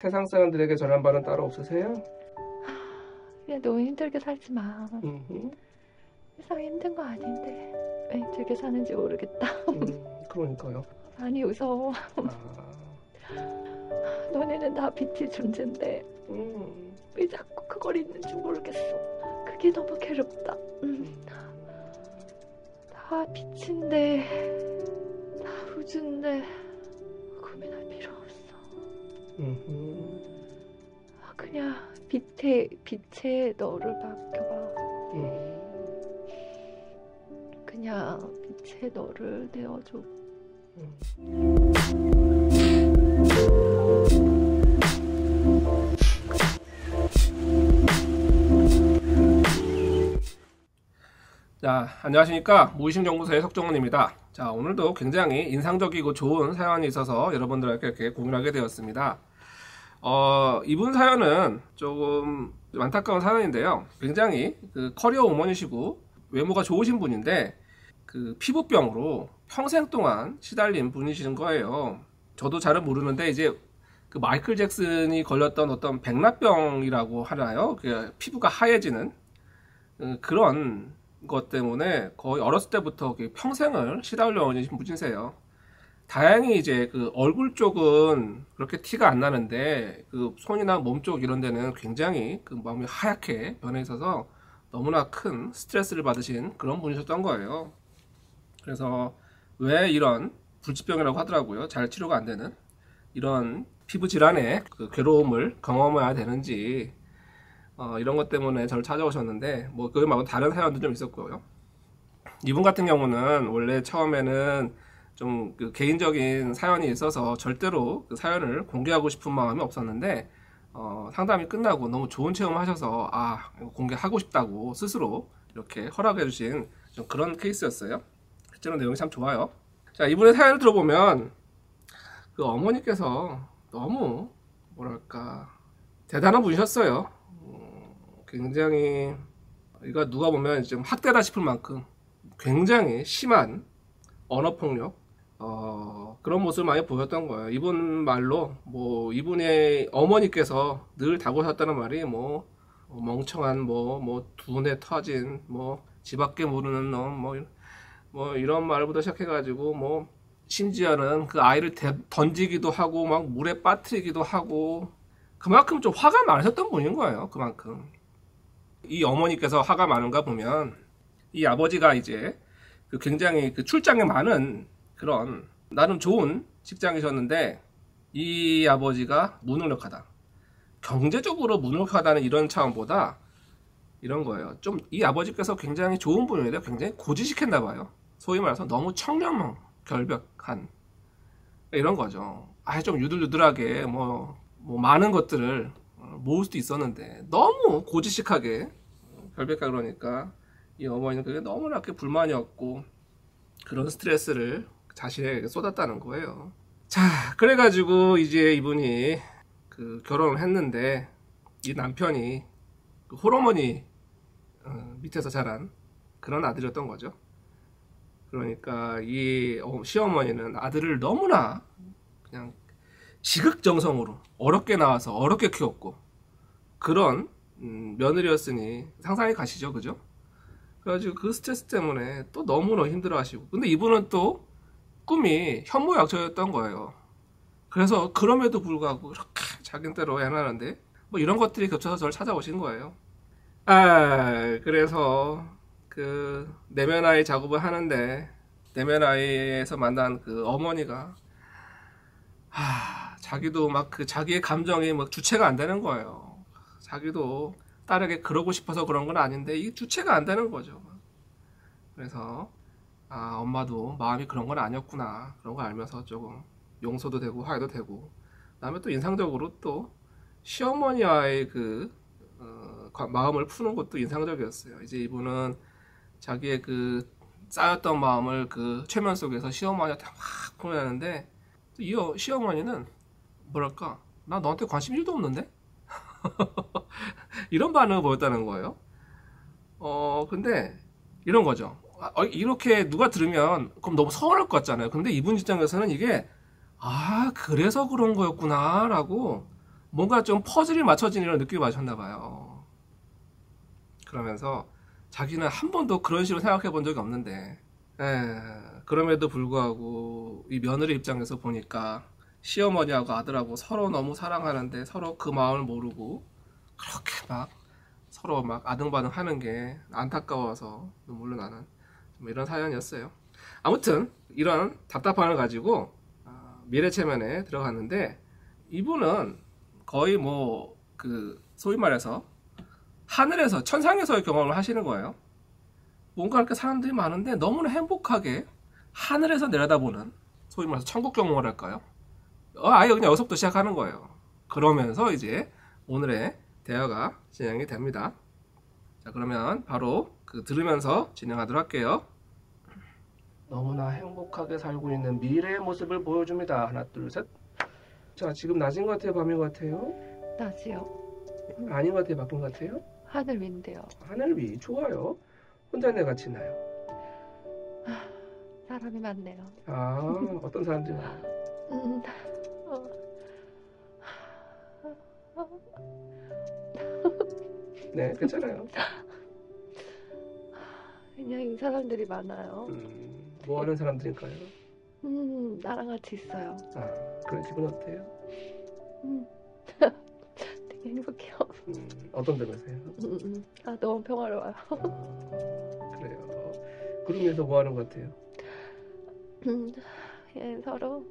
세상 사람들에게 전한 바는 따로 없으세요? 그냥 너무 힘들게 살지 마. 세상이 힘든 거 아닌데 왜 힘들게 사는지 모르겠다. 그러니까요. 많이 웃어. 너네는 다 빛의 존재인데 왜 자꾸 그걸 잊는지 모르겠어. 그게 너무 괴롭다. 다 빛인데 다 우주인데 고민할 필요 없어. 그냥 빛에 너를 맡겨봐. 그냥 빛에 너를 내어줘. 자, 안녕하십니까. 무의식연구소의 석정훈입니다. 자, 오늘도 굉장히 인상적이고 좋은 사연이 있어서 여러분들에게 이렇게 공유하게 되었습니다. 이분 사연은 조금 안타까운 사연인데요. 굉장히 커리어 우먼이시고 외모가 좋으신 분인데 피부병으로 평생 동안 시달린 분이신 거예요. 저도 잘은 모르는데 이제 마이클 잭슨이 걸렸던 어떤 백납병이라고 하나요? 피부가 하얘지는 그런 것 때문에 거의 어렸을 때부터 평생을 시달려 오신 분이세요. 다행히 이제 얼굴 쪽은 그렇게 티가 안 나는데 손이나 몸 쪽 이런 데는 굉장히 마음이 하얗게 변해 있어서 너무나 큰 스트레스를 받으신 그런 분이셨던 거예요. 그래서 왜 이런 불치병이라고 하더라고요. 잘 치료가 안 되는 이런 피부 질환의 괴로움을 경험해야 되는지 이런 것 때문에 저를 찾아오셨는데 그거 말고 다른 사연도 좀 있었고요. 이분 같은 경우는 원래 처음에는 좀 개인적인 사연이 있어서 절대로 그 사연을 공개하고 싶은 마음이 없었는데 상담이 끝나고 너무 좋은 체험하셔서 공개하고 싶다고 스스로 이렇게 허락해 주신 좀 그런 케이스였어요. 실제로 내용이 참 좋아요. 자, 이분의 사연을 들어보면 어머니께서 너무 뭐랄까 대단한 분이셨어요. 굉장히 이거 누가 보면 좀 학대다 싶을 만큼 굉장히 심한 언어폭력 그런 모습을 많이 보였던 거예요. 이분 말로 이분의 어머니께서 늘 다고하셨다는 말이 멍청한 두뇌 터진 지밖에 모르는 놈 이런 말부터 시작해가지고 심지어는 그 아이를 던지기도 하고 막 물에 빠뜨리기도 하고 그만큼 좀 화가 많으셨던 분인 거예요. 그만큼 이 어머니께서 화가 많은가 보면 이 아버지가 이제 굉장히 출장이 많은 그런 나름 좋은 직장이셨는데 이 아버지가 무능력하다, 경제적으로 무능력하다는 이런 차원보다 이런 거예요. 좀 이 아버지께서 굉장히 좋은 분인데 굉장히 고지식했나 봐요. 소위 말해서 너무 청렴 결벽한 이런 거죠. 좀 유들유들하게 많은 것들을 모을 수도 있었는데 너무 고지식하게 결백하게 그러니까 이 어머니는 그게 너무나 불만이었고 그런 스트레스를 자신에게 쏟았다는 거예요. 자, 그래가지고 이제 이분이 결혼을 했는데 이 남편이 홀어머니 밑에서 자란 그런 아들이었던 거죠. 그러니까 이 시어머니는 아들을 너무나 그냥 지극정성으로 어렵게 나와서 어렵게 키웠고 그런 며느리였으니 상상이 가시죠, 그죠? 그래가지고 그 스트레스 때문에 또 너무너무 힘들어하시고 근데 이분은 또 꿈이 현모양처였던 거예요. 그래서 그럼에도 불구하고 이렇게 자기대로 해나가는데 이런 것들이 겹쳐서 저를 찾아오신 거예요. 그래서 내면아이 작업을 하는데 내면아이에서 만난 어머니가 자기도 자기의 감정이 주체가 안 되는 거예요. 자기도 딸에게 그러고 싶어서 그런 건 아닌데 이게 주체가 안 되는 거죠. 그래서 엄마도 마음이 그런 건 아니었구나 그런 걸 알면서 조금 용서도 되고 화해도 되고 그다음에 또 인상적으로 또 시어머니와의 마음을 푸는 것도 인상적이었어요. 이제 이분은 자기의 쌓였던 마음을 최면 속에서 시어머니한테 막 보내는데 이 시어머니는 뭐랄까 나 너한테 관심 1도 없는데? 이런 반응을 보였다는 거예요. 근데 이런 거죠. 이렇게 누가 들으면 그럼 너무 서운할 것 같잖아요. 근데 이분 입장에서는 이게 그래서 그런 거였구나 라고 뭔가 좀 퍼즐이 맞춰진 이런 느낌이 맞으셨나봐요. 그러면서 자기는 한 번도 그런 식으로 생각해 본 적이 없는데, 그럼에도 불구하고 이 며느리 입장에서 보니까 시어머니하고 아들하고 서로 너무 사랑하는데 서로 그 마음을 모르고 그렇게 막 서로 막 아등바등 하는 게 안타까워서 눈물로 나는 이런 사연이었어요. 아무튼 이런 답답함을 가지고 미래체면에 들어갔는데, 이분은 거의 뭐 그 소위 말해서 하늘에서 천상에서의 경험을 하시는 거예요. 뭔가 이렇게 사람들이 많은데 너무나 행복하게 하늘에서 내려다보는, 소위 말해서 천국 경험이랄까요? 아예 그냥 여기서부터 시작하는 거예요. 그러면서 이제 오늘의 대화가 진행이 됩니다. 자, 그러면 바로 그 들으면서 진행하도록 할게요. 너무나 행복하게 살고 있는 미래의 모습을 보여줍니다. 하나, 둘, 셋. 자, 지금 낮인 것 같아요? 밤인 것 같아요? 낮이요. 아닌 것 같아요? 바뀐 것 같아요? 하늘 위인데요. 하늘 위. 좋아요. 혼자 내가 지나요? 사람이 많네요. 어떤 사람들이 많아요? 네, 괜찮아요. 그냥 이 사람들이 많아요. 뭐 하는 사람들일까요? 나랑 같이 있어요. 그런 기분 어때요? 되게 행복해요. 어떤 점에서요? 너무 평화로워요. 그래요. 그룹에서 뭐 하는 것 같아요? 서로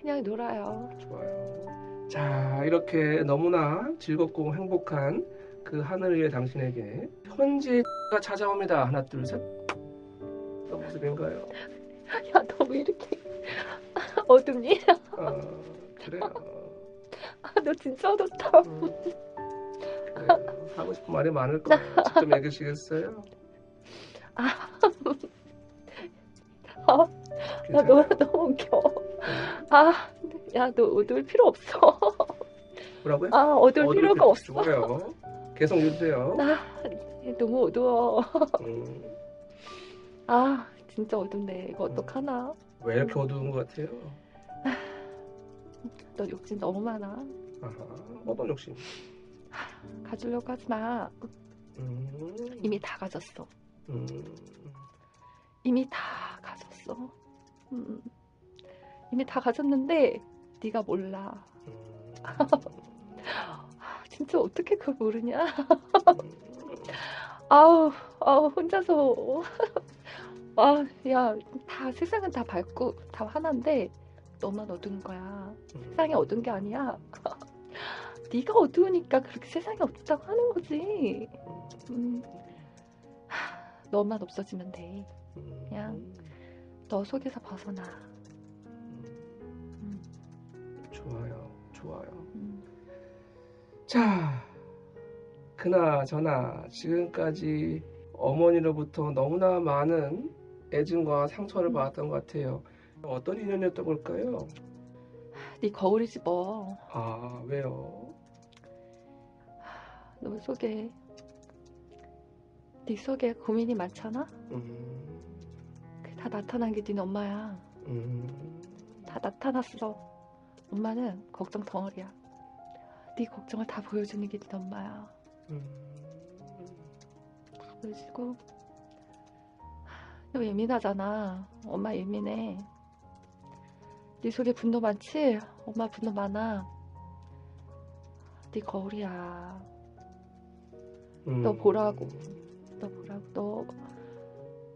그냥 놀아요. 좋아요. 자, 이렇게 너무나 즐겁고 행복한 그 하늘 위의 당신에게 현지가 찾아옵니다. 하나, 둘, 셋. 어떤 모습인가요? 야, 너 왜 이렇게 어둡니? 그래요. 너 진짜 어둡다. 그래요. 하고 싶은 말이 많을 거예요. 직접 얘기해 주시겠어요? 나 너무 웃겨. 야, 너 어두울 필요 없어. 뭐라고요? 어두울 필요가 없어. 좋아요. 계속 웃으세요. 너무 어두워. 진짜 어둡네. 이거 어떡하나? 왜 이렇게 어두운 것 같아요? 너 욕심 너무 많아. 어떤 욕심? 가지려고 하지 마. 이미 다 가졌어. 이미 다 가졌어. 이미 다 가졌는데 네가 몰라. 진짜 어떻게 그걸 모르냐? 아우 혼자서. 야, 세상은 다 밝고 다 하나인데 너만 어두운 거야. 세상이 어두운 게 아니야. 네가 어두우니까 그렇게 세상이 어둡다고 하는 거지. 너만 없어지면 돼. 그냥 너 속에서 벗어나. 좋아요. 자, 그나저나 지금까지 어머니로부터 너무나 많은 애증과 상처를 받았던 것 같아요. 어떤 인연이었던 걸까요? 네 거울이지 뭐. 왜요? 너 속에, 네 속에 고민이 많잖아? 다 나타난 게 네 엄마야. 다 나타났어. 엄마는 걱정 덩어리야. 네 걱정을 다 보여주는 게 네 엄마야. 보여주고. 너 예민하잖아. 엄마 예민해. 네 속에 분노 많지? 엄마 분노 많아. 네 거울이야. 너 보라고. 너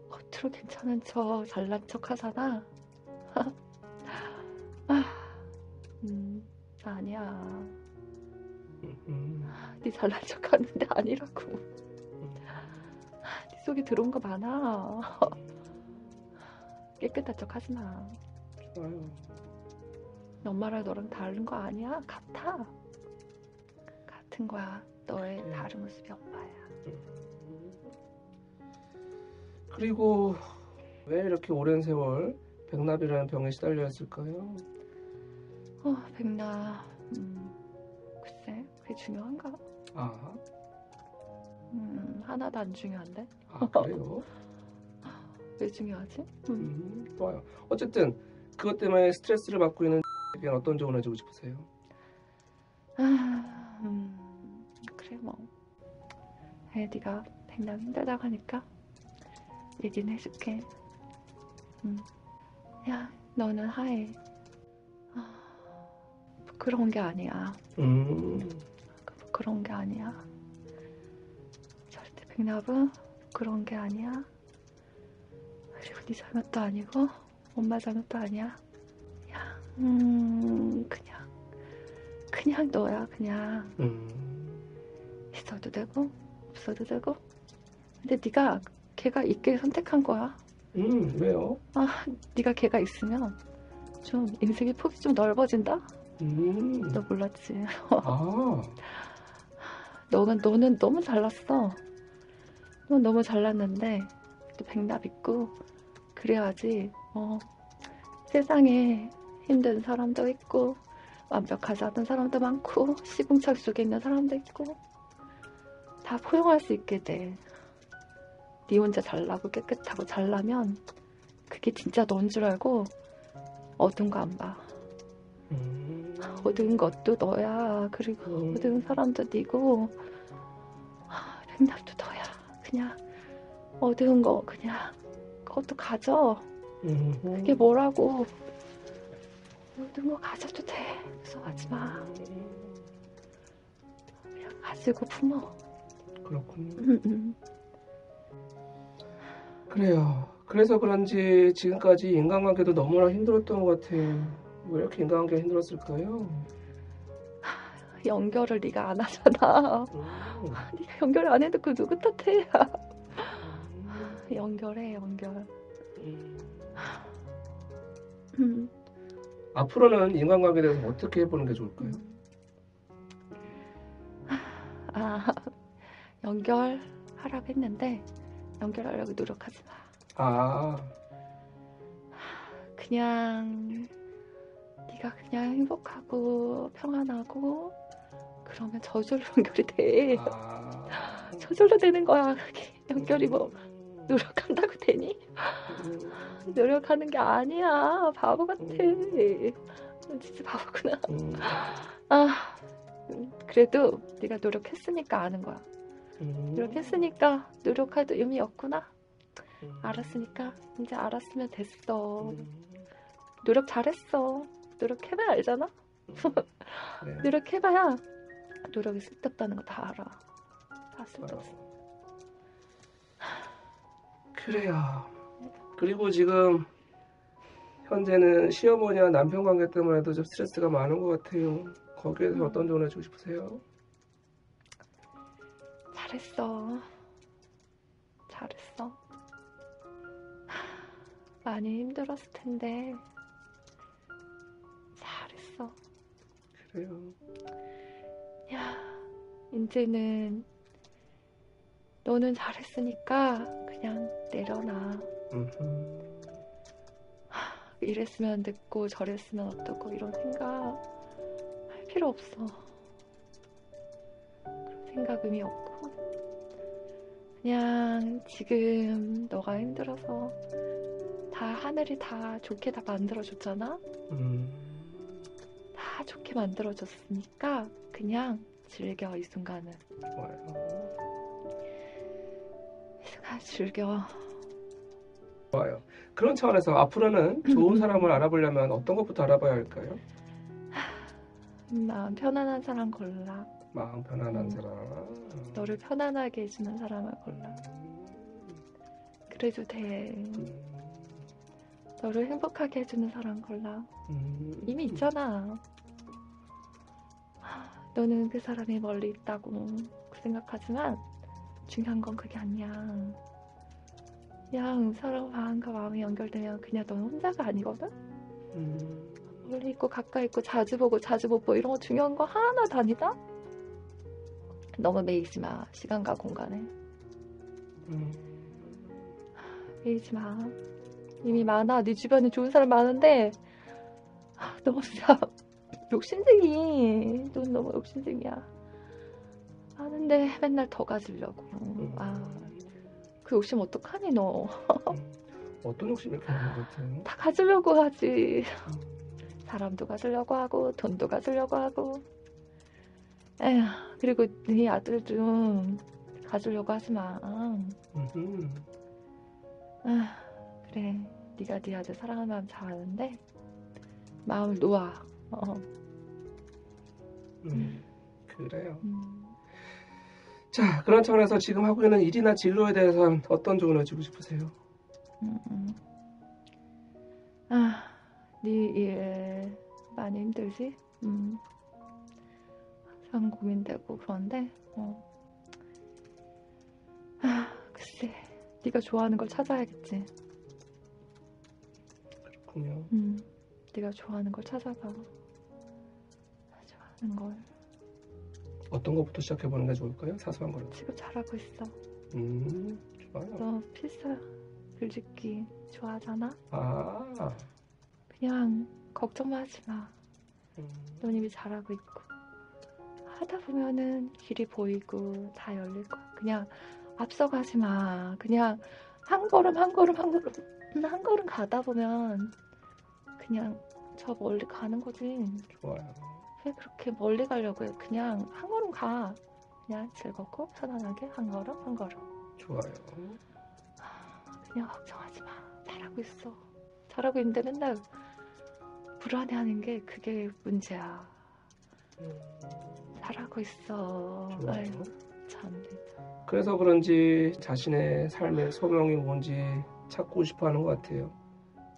겉으로 괜찮은 척, 잘난 척 하잖아. 아니야. 네 잘난 척 하는데 아니라고. 속에 들어온 거 많아. 깨끗한 척 하지 마. 좋아요. 엄마랑 너랑 다른 거 아니야? 같아. 같은 거야. 너의 다른 모습이 엄마야. 그리고 왜 이렇게 오랜 세월 백납이라는 병에 시달렸을까요? 백납. 글쎄, 그게 중요한가? 하나도 안 중요한데? 그래요? 왜 중요하지? 좋아요. 어쨌든 그것 때문에 스트레스를 받고 있는 X에게 어떤 조언을 해주고 싶으세요? 그래, 네가 백남 힘들다고 하니까 얘기는 해줄게. 야, 너는 하해. 부끄러운 게 아니야. 부끄러운 게 아니야. 절대 백납은 부끄러운 게 아니야. 그리고 네 잘못도 아니고 엄마 잘못도 아니야. 야, 그냥 너야. 그냥 있어도 되고 없어도 되고. 근데 네가 걔가 있길 선택한 거야. 왜요? 아, 네가 걔가 있으면 좀 인생의 폭이 좀 넓어진다. 너 몰랐지. 아. 너는 너무 잘났어. 넌 너무 잘났는데 또 백납 있고 그래야지. 세상에 힘든 사람도 있고 완벽하지 않은 사람도 많고 시궁창 속에 있는 사람도 있고 다 포용할 수 있게 돼. 네 혼자 잘나고 깨끗하고 잘나면 그게 진짜 너인 줄 알고 어두운 거 안 봐. 어두운 것도 너야. 그리고 어두운 사람도 네고 백납도 너야. 그냥 어두운 거 그냥 그것도 가져. 그게 뭐라고. 어두운 거 가져도 돼. 무서워하지 마. 그냥 가지고 품어. 그렇군요. 그래요. 그래서 그런지 지금까지 인간관계도 너무나 힘들었던 것 같아요. 왜 이렇게 인간관계가 힘들었을까요? 연결을 네가 안 하잖아. 네가 연결 안 해도 그 누구 탓해. 연결해, 연결. 앞으로는 인간관계에 대해서 어떻게 해보는 게 좋을까요? 연결하라고 했는데 연결하려고 노력하지 마. 그냥 네가 그냥 행복하고 평안하고 그러면 저절로 연결이 돼. 저절로 되는 거야. 그게 연결이 뭐 노력한다고 되니? 노력하는 게 아니야. 바보 같아. 진짜 바보구나. 그래도 네가 노력했으니까 아는 거야. 노력했으니까 노력해도 의미 없구나. 알았으니까 이제 알았으면 됐어. 노력 잘했어. 노력해봐야 알잖아. 네. 노력해봐야 노력이 쓸데없다는 거 다 알아. 다 쓸데없어. 그래요. 그리고 지금 현재는 시어머니와 남편 관계 때문에도 좀 스트레스가 많은 것 같아요. 거기에 대해서 어떤 조언을 해주고 싶으세요? 잘했어. 많이 힘들었을 텐데 잘했어. 그래요. 야, 이제는 너는 잘했으니까 그냥 내려놔. 이랬으면 됐고 저랬으면 어쩌고 이런 생각 할 필요 없어. 그런 생각 의미 없고 그냥 지금 너가 힘들어서 다 하늘이 다 좋게 다 만들어줬잖아. 다 좋게 만들어줬으니까 그냥 즐겨. 이 순간은 좋아요. 이 순간 즐겨. 좋아요. 그런 차원에서 앞으로는 좋은 사람을 알아보려면 어떤 것부터 알아봐야 할까요? 마음 편안한 사람 골라. 마음 편안한 사람. 너를 편안하게 해주는 사람을 골라. 그래도 돼. 너를 행복하게 해주는 사람 골라. 이미 있잖아. 너는 그 사람이 멀리 있다고 생각하지만 중요한 건 그게 아니야. 그냥 사람 마음과 마음이 연결되면 그냥 넌 혼자가 아니거든? 멀리 있고 가까이 있고 자주 보고 자주 못 보고 이런 거 중요한 거 하나하나 다니다? 너무 매이지 마. 시간과 공간에 매이지 마. 이미 많아. 네 주변에 좋은 사람 많은데 너무 진짜 욕심쟁이. 넌 너무 욕심쟁이야. 많은데 맨날 더 가지려고. 그 욕심 어떡하니 너. 어떤 욕심이 이렇게 하는 것 같아요? 다 가지려고 하지. 사람도 가지려고 하고 돈도 가지려고 하고. 에휴, 그리고 네 아들도 가주려고 하지마. 아, 그래, 네가 네 아들 사랑하는 마음 잘 아는데 마음을 놓아. 그래요. 자, 그런 차원에서 지금 하고 있는 일이나 진로에 대해서 어떤 조언을 주고 싶으세요? 아, 네 일 많이 힘들지? 항상 고민되고 그런데 글쎄, 네가 좋아하는 걸 찾아야겠지. 그렇군요. 네가 좋아하는 걸 찾아봐. 좋아하는 걸. 어떤 것부터 시작해보는 게 좋을까요? 사소한 걸로. 지금 잘하고 있어. 좋아요. 너 필사 글짓기 좋아하잖아? 아. 그냥 걱정만 하지 마. 넌 이미 잘하고 있고. 하다 보면은 길이 보이고 다 열릴 거야. 그냥 앞서가지 마. 그냥 한 걸음 한 걸음 한 걸음 한 걸음 가다 보면 그냥 저 멀리 가는 거지. 좋아요. 왜 그렇게 멀리 가려고 해? 그냥 한 걸음 가. 그냥 즐겁고 편안하게 한 걸음 한 걸음. 좋아요. 그냥 걱정하지 마. 잘하고 있어. 잘하고 있는데 맨날 불안해하는 게 그게 문제야. 잘하고 있어. 아이고, 참. 그래서 그런지 자신의 삶의 소명이 뭔지 찾고 싶어하는 것 같아요.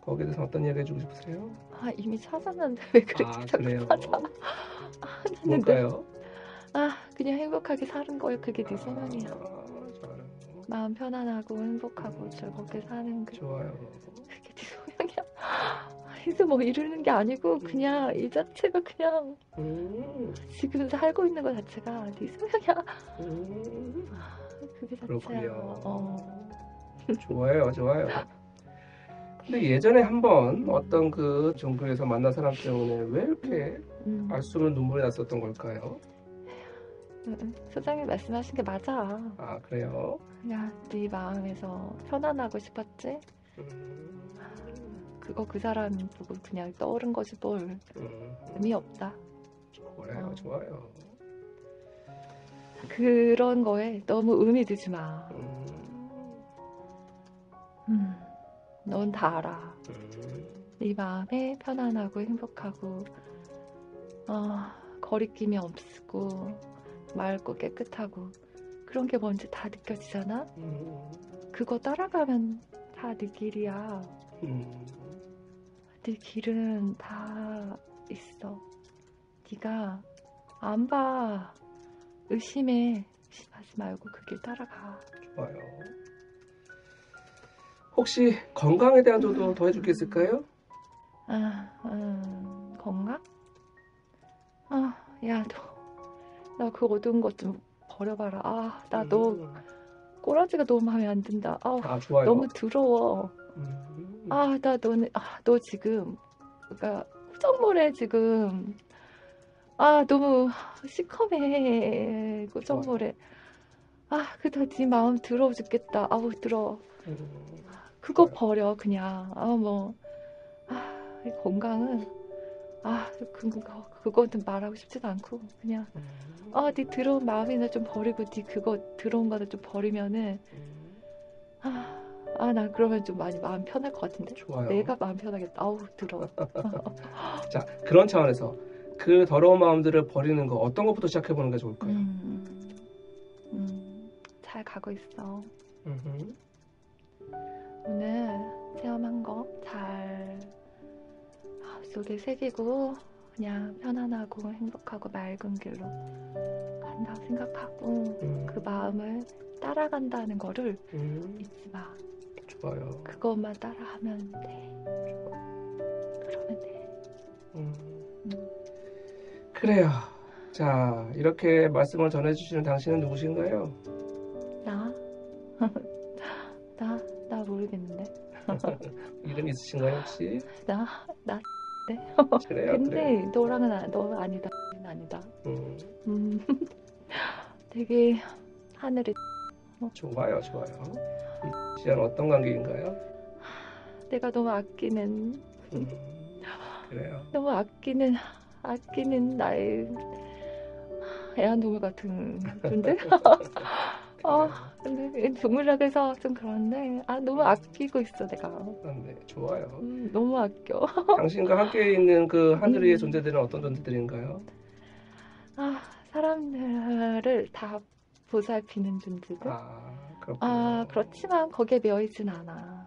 거기에 대해서 어떤 이야기 해주고 싶으세요? 아, 이미 찾았는데 왜 그렇게 자꾸 찾아? 뭘까요? 아, 그냥 행복하게 사는 거예요. 그게 네 소명이야. 좋아요. 마음 편안하고 행복하고 즐겁게 사는 게. 좋아요. 그게 네 소명이야. 이제 뭐 이루는 게 아니고 그냥 이 자체가 그냥 지금 살고 있는 거 자체가 네 소명이야. 그게 자체야. 좋아요, 좋아요. 근데 예전에 한번 어떤 그 종교에서 만난 사람 때문에 왜 이렇게 알 수 없는 눈물이 났었던 걸까요? 소장님 말씀하신 게 맞아. 아, 그래요? 그냥 네 마음에서 편안하고 싶었지? 그거 그 사람 보고 그냥 떠오른 거지 뭘. 의미 없다. 좋아요, 좋아요. 그런 거에 너무 의미 두지 마. 넌 다 알아. 네 마음에 편안하고 행복하고 거리낌이 없고 맑고 깨끗하고 그런 게 뭔지 다 느껴지잖아? 그거 따라가면 다 네 길이야. 네 길은 다 있어. 네가 안 봐. 의심하지 말고 그 길 따라가. 좋아요. 혹시 건강에 대한 정도 더 해줄 게 있을까요? 건강? 야, 나 그 어두운 것 좀 버려봐라. 아, 나 너 꼬라지가 너무 마음에 안 든다. 아, 좋아요. 너무 더러워. 아, 너 지금, 그러니까 꾸정물에 지금, 아, 너무 시커매, 꾸정물에. 아, 그다 네 마음 더러워 죽겠다. 아우, 더러워. 그거 버려, 그냥. 건강은, 그거는 말하고 싶지도 않고, 그냥, 네 더러운 마음이나 좀 버리고, 네 그거 더러운 거나 좀 버리면은, 나 그러면 좀 많이 마음 편할 것 같은데. 좋아요. 내가 마음 편하겠다. 아우, 더러워. 자, 그런 차원에서 그 더러운 마음들을 버리는 거 어떤 것부터 시작해보는 게 좋을까요? 잘 가고 있어. 오늘 체험한 거 잘 마음속에 새기고 그냥 편안하고 행복하고 맑은 길로 간다고 생각하고 그 마음을 따라간다는 거를 잊지 마. 좋아요. 그것만 따라하면 돼. 그러면 돼. 그래요. 자, 이렇게 말씀을 전해주시는 당신은 누구신가요? 나? 나 모르겠는데. 이름 있으신가요 혹시? 나 네. 그래요. 근데 그래요. 너는 아니다. 되게 하늘이. 좋아요, 좋아요. 이 X랑 어떤 관계인가요? 내가 너무 아끼는. 그래요. 너무 아끼는 나의 애완동물 같은 존재. 근데 드물락에서 좀 그런데 너무 아끼고 있어 내가. 네, 좋아요. 너무 아껴. 당신과 함께 있는 그 하늘 위의 존재들은 어떤 존재들인가요? 사람들을 다 보살피는 존재들. 그렇구나. 그렇지만 거기에 매여있진 않아.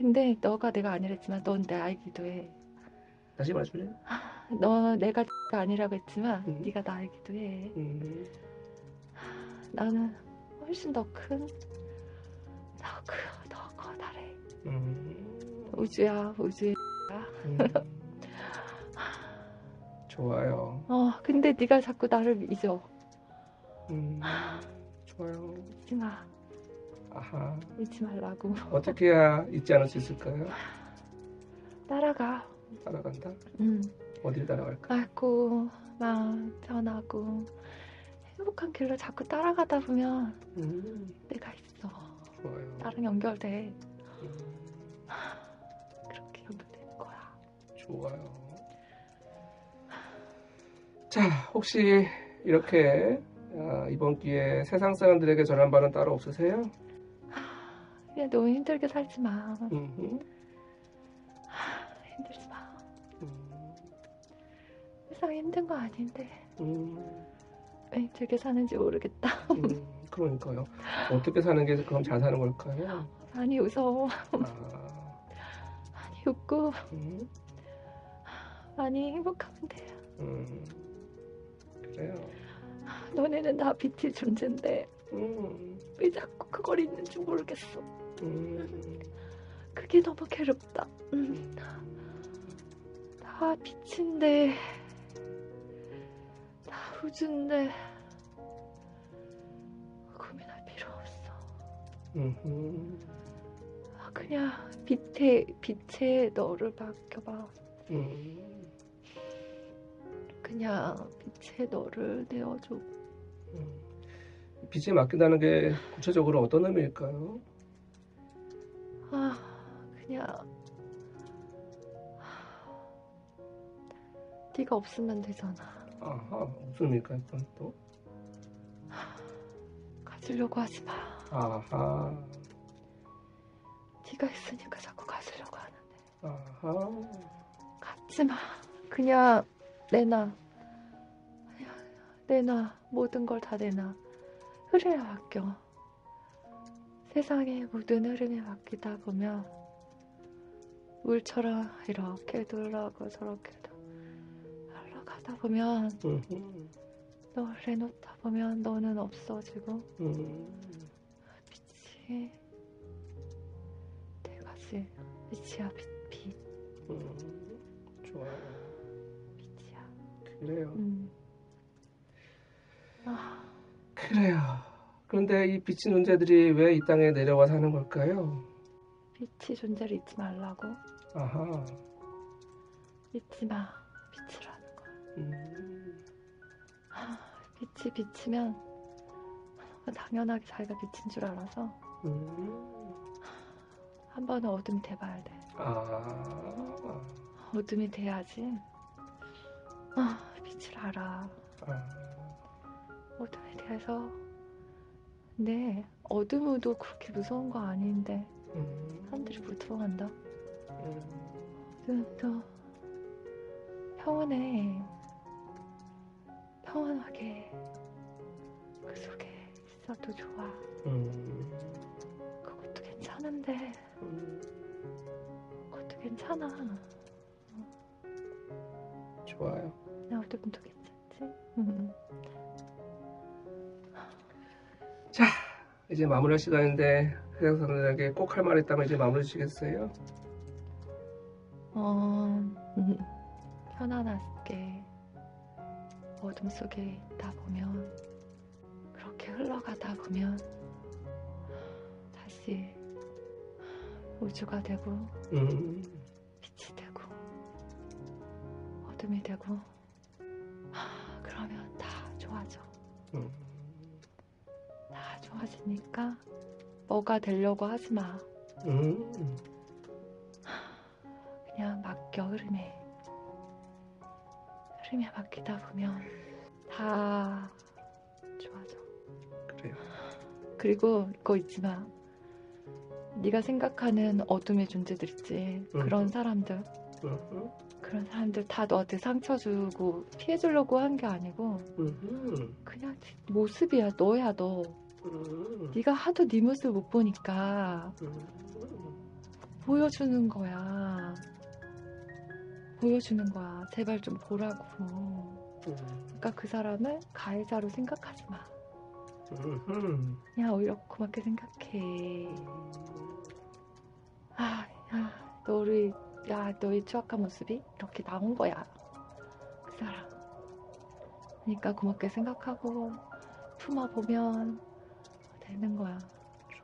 근데 너가 내가 아니랬지만 넌 내 아이기도 해. 다시 말해줄래? 너 내가 X가 아니라고 했지만 네가 나이기도 해. 나는 훨씬 더 큰, 더 커다래. 우주야, 우주야. 좋아요. 근데 네가 자꾸 나를 잊어. 좋아요. 잊지 마. 아하. 잊지 말라고. 어떻게 해야 잊지 않을 수 있을까요? 따라가. 따라간다? 어딜 따라갈까? 맑고 마음 편하고 행복한 길로 자꾸 따라가다 보면 내가 있어. 좋아요. 나랑 연결돼. 그렇게 연결될 거야. 좋아요. 자, 혹시 이렇게 이번 기회에 세상 사람들에게 전한 바는 따로 없으세요? 그냥 너무 힘들게 살지 마. 힘들지 마. 세상이 힘든 거 아닌데 왜 힘들게 사는지 모르겠다. 그러니까요. 어떻게 사는 게 그럼 잘 사는 걸까요? 많이 웃어. 많이 웃고 많이 행복하면 돼요. 그래요. 너네는 다 빛의 존재인데 왜 자꾸 그걸 잊는지 모르겠어. 그게 너무 괴롭다. 다 빛인데 다 우주인데 고민할 필요 없어. 그냥 빛에 너를 맡겨봐. 그냥 빛에 너를 내어줘. 빛에 맡긴다는 게 구체적으로 어떤 의미일까요? 그냥 네가 없으면 되잖아. 무슨 의미일까 이건 또? 가지려고 하지 마. 네가 있으니까 자꾸 가지려고 하는데. 갖지 마. 그냥 내놔. 내놔. 모든 걸 다 내놔. 흐름에 맡겨. 세상의 모든 흐름에 맡기다 보면 물처럼 이렇게 돌아가고 저렇게도 흘러가다 보면 너를 내놓다 보면 너는 없어지고 빛이 네 가지 빛이야. 빛. 좋아요. 그래요. 그래요. 그런데 이 빛의 존재들이 왜 이 땅에 내려와 사는 걸까요? 빛의 존재를 잊지 말라고. 잊지 마. 빛이라는 거. 빛이 비치면 당연하게 자기가 비친 줄 알아서 한 번은 어둠이 돼봐야 돼. 어둠이 돼야지. 빛을 알아. 어둠에 대해서. 근데 어둠도 그렇게 무서운 거 아닌데 사람들이 무서워한다. 어둠도 평온해. 평온하게 그 속에 있어도 좋아. 그것도 괜찮은데 그것도 괜찮아. 좋아요. 어둠도 괜찮지? 자, 이제 마무리할 시간인데 세상 사람들에게 꼭 할 말 있다면 이제 마무리 주시겠어요? 편안하게 어둠 속에 있다 보면 그렇게 흘러가다 보면 다시 우주가 되고 빛이 되고 어둠이 되고 그러면 다 좋아져. 다 좋아지니까 뭐가 되려고 하지 마. 그냥 맡겨. 흐름에 맡기다 보면 다 좋아져. 그리고 그거 있지마. 네가 생각하는 어둠의 존재들 있지. 그런 사람들. 그런 사람들 다 너한테 상처 주고 피해 주려고 한 게 아니고 그냥 모습이야. 너야 너. 네가 하도 네 모습을 못 보니까 보여주는 거야. 보여주는 거야. 제발 좀 보라고. 그러니까 그 사람을 가해자로 생각하지 마. 그냥 오히려 고맙게 생각해. 아, 야, 너를, 야, 너의 추악한 모습이 이렇게 나온 거야. 그 사람. 그러니까 고맙게 생각하고 품어보면 되는 거야.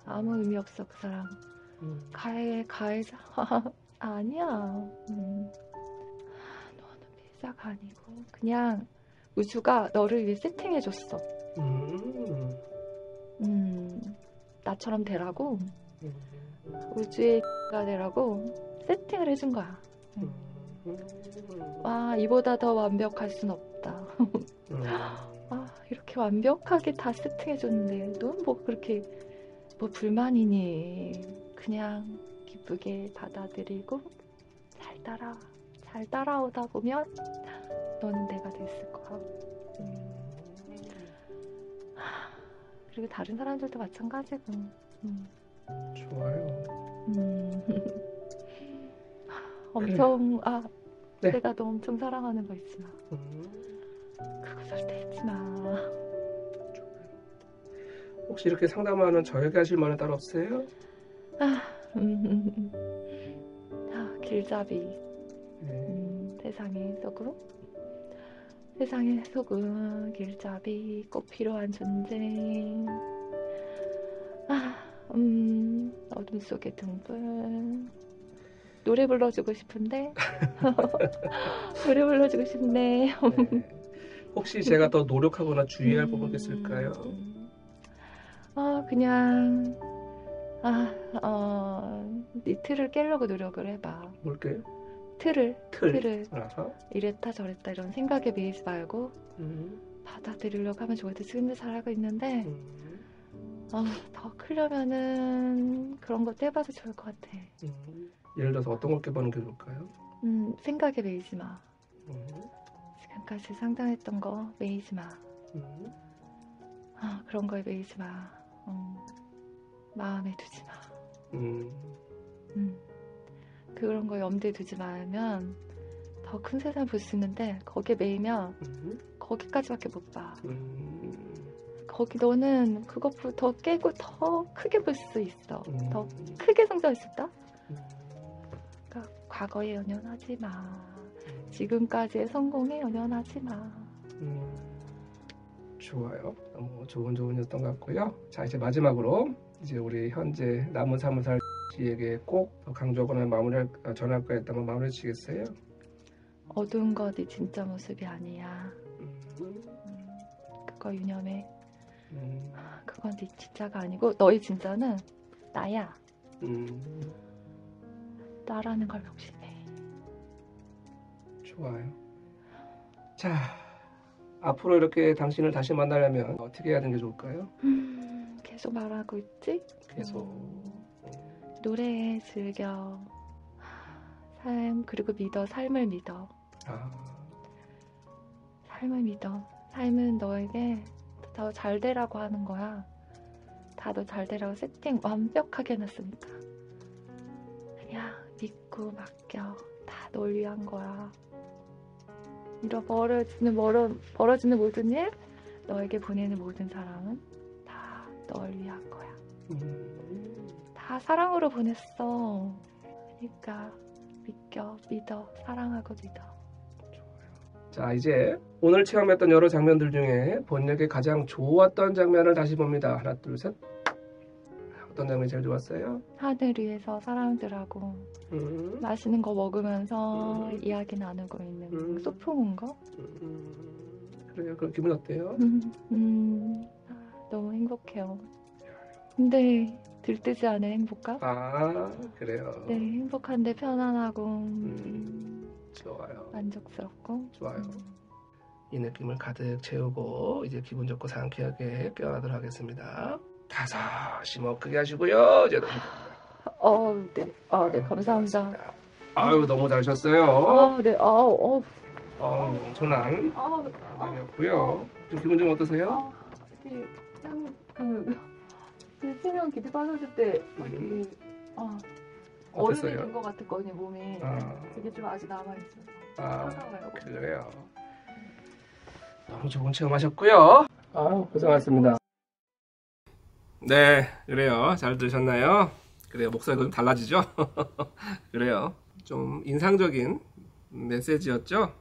아무 의미 없어, 그 사람. 가해자. 아니야. 너는 피해자가 아니고. 그냥 우주가 너를 위해 세팅해줬어. 나처럼 되라고. 우주의 X가 되라고 세팅을 해준 거야. 와, 이보다 더 완벽할 순 없다. 아, 이렇게 완벽하게 다 세팅해줬는데 넌 뭐 그렇게 뭐 불만이니. 그냥 기쁘게 받아들이고 잘 따라와. 잘 따라오다 보면 너는 내가 됐을 거야. 그리고 다른 사람들도 마찬가지고. 좋아요. 엄청 아 네. 내가 너 엄청 사랑하는 거 있지 마. 그거 절대 잊지 마. 혹시 이렇게 상담하는 저에게 하실 말은 따로 없어요? 길잡이. 세상의 속으로. 세상의 속은 길잡이, 꼭 필요한 존재. 어둠 속의 등불. 노래 불러주고 싶은데. 노래 불러주고 싶네. 네. 혹시 제가 더 노력하거나 주의할 부분이 있을까요? 그냥 이 틀을 깨려고 노력을 해봐. 뭘까요? 틀을. 아하. 이랬다 저랬다 이런 생각에 매이지 말고 받아들이려고 하면 좋을 때 지금도 잘하고 있는데 더 크려면은 그런 것도 해봐도 좋을 것 같아. 예를 들어서 어떤 걸 깨보는 게 좋을까요? 생각에 매이지 마. 지금까지 상담했던 거 매이지 마. 그런 거에 매이지 마. 마음에 두지 마. 그런 거 염두에 두지 말면 더 큰 세상을 볼 수 있는데 거기에 매이면 거기까지밖에 못 봐. 거기 너는 그것보다 더 깨고 더 크게 볼 수 있어. 더 크게 성장할 수 있다. 그러니까 과거에 연연하지 마. 지금까지의 성공에 연연하지 마. 좋아요. 너무 좋은 조언이었던 것 같고요. 자, 이제 마지막으로 이제 우리 현재 남은 사무사를 씨에게 꼭 강조하거나 마무리할 전할 거에 있다면 마무리해 주시겠어요? 어두운 것이 진짜 모습이 아니야. 그거 유념해. 그건 네 진짜가 아니고 너의 진짜는 나야. 나라는 걸 명심해. 좋아요. 자, 앞으로 이렇게 당신을 다시 만나려면 어떻게 해야 되는 게 좋을까요? 계속 말하고 있지? 계속. 노래에 즐겨. 삶, 그리고 믿어. 삶을 믿어. 삶을 믿어. 삶은 너에게 더 잘 되라고 하는 거야. 다 너 잘 되라고 세팅 완벽하게 해놨으니까 그냥 믿고 맡겨. 다 널 위한 거야. 벌어지는 모든 일, 너에게 보내는 모든 사람은 다 널 위한 거야. 다 사랑으로 보냈어. 그러니까 믿어. 사랑하고 믿어. 좋아요. 자, 이제 오늘 체험했던 여러 장면들 중에 본인에게 가장 좋았던 장면을 다시 봅니다. 하나, 둘, 셋. 어떤 장면이 제일 좋았어요? 하늘 위에서 사람들하고 맛있는 거 먹으면서 이야기 나누고 있는 소풍인 거? 그래요? 그럼 기분 어때요? 너무 행복해요. 근데 들뜨지 않은 행복감? 그래요. 네, 행복한데 편안하고 좋아요. 만족스럽고 좋아요. 이 느낌을 가득 채우고 이제 기분 좋고 상쾌하게 깨어나도록 하겠습니다. 다섯이 뭐 크게 하시고요. 저도. 네. 네, 감사합니다. 아유, 너무 잘하셨어요. 네. 엄청난 아니었고요. 좀 기분 좀 어떠세요? 이렇게 수면 깊이 빠졌을 때 어른이 된 것 같았거든요, 몸이. 되게 좀 아직 남아있어요. 그래요. 너무 좋은 체험하셨고요. 고생하셨습니다. 네, 그래요. 잘 들으셨나요? 그래요, 목소리가 좀 달라지죠? 그래요. 좀 인상적인 메시지였죠?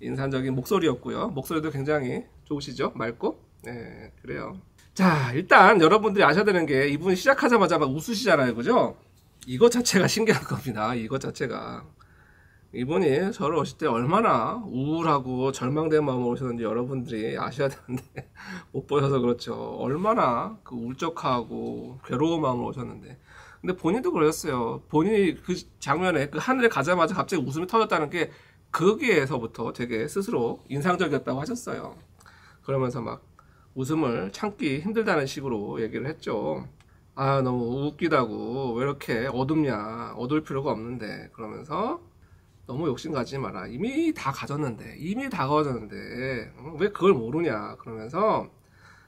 인상적인 목소리였고요. 목소리도 굉장히 좋으시죠? 맑고? 네, 그래요. 자, 일단 여러분들이 아셔야 되는 게 이분이 시작하자마자 막 웃으시잖아요, 그죠? 이것 자체가 신기한 겁니다. 이것 자체가. 이분이 저를 오실 때 얼마나 우울하고 절망된 마음으로 오셨는지 여러분들이 아셔야 되는데 못 보셔서 그렇죠. 얼마나 그 울적하고 괴로운 마음으로 오셨는데, 근데 본인도 그러셨어요. 본인이 그 장면에 그 하늘에 가자마자 갑자기 웃음이 터졌다는 게 거기에서부터 되게 스스로 인상적이었다고 하셨어요. 그러면서 막 웃음을 참기 힘들다는 식으로 얘기를 했죠. 아, 너무 웃기다고, 왜 이렇게 어둡냐, 어둘 필요가 없는데, 그러면서 너무 욕심 가지 마라. 이미 다 가졌는데, 왜 그걸 모르냐, 그러면서